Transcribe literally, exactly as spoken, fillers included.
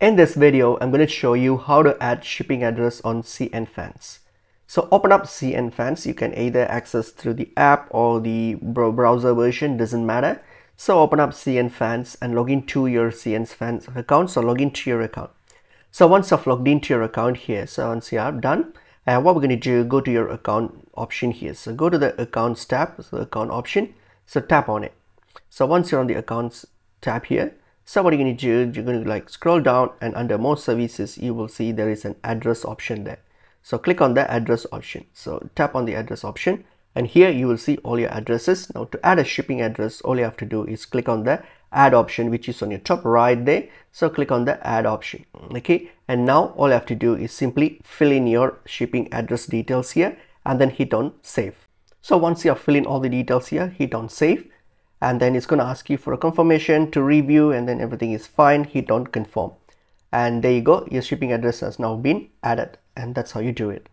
In this video, I'm going to show you how to add shipping address on CNFans. So open up CNFans. You can either access through the app or the browser version, doesn't matter. So open up CNFans and log in to your CNFans account. So log into your account. So once I've logged into your account here, so once you have done, uh, what we're going to do, go to your account option here. So go to the accounts tab, so the account option. So tap on it. So once you're on the accounts tab here, so what you're going to do, you're going to like scroll down, and under more services, you will see there is an address option there. So click on the address option. So tap on the address option, and here you will see all your addresses. Now to add a shipping address, all you have to do is click on the add option, which is on your top right there. So click on the add option. Okay. And now all you have to do is simply fill in your shipping address details here and then hit on save. So once you have filled in all the details here, hit on save. And then it's going to ask you for a confirmation to review, and then everything is fine. Hit on confirm. And there you go. Your shipping address has now been added, and that's how you do it.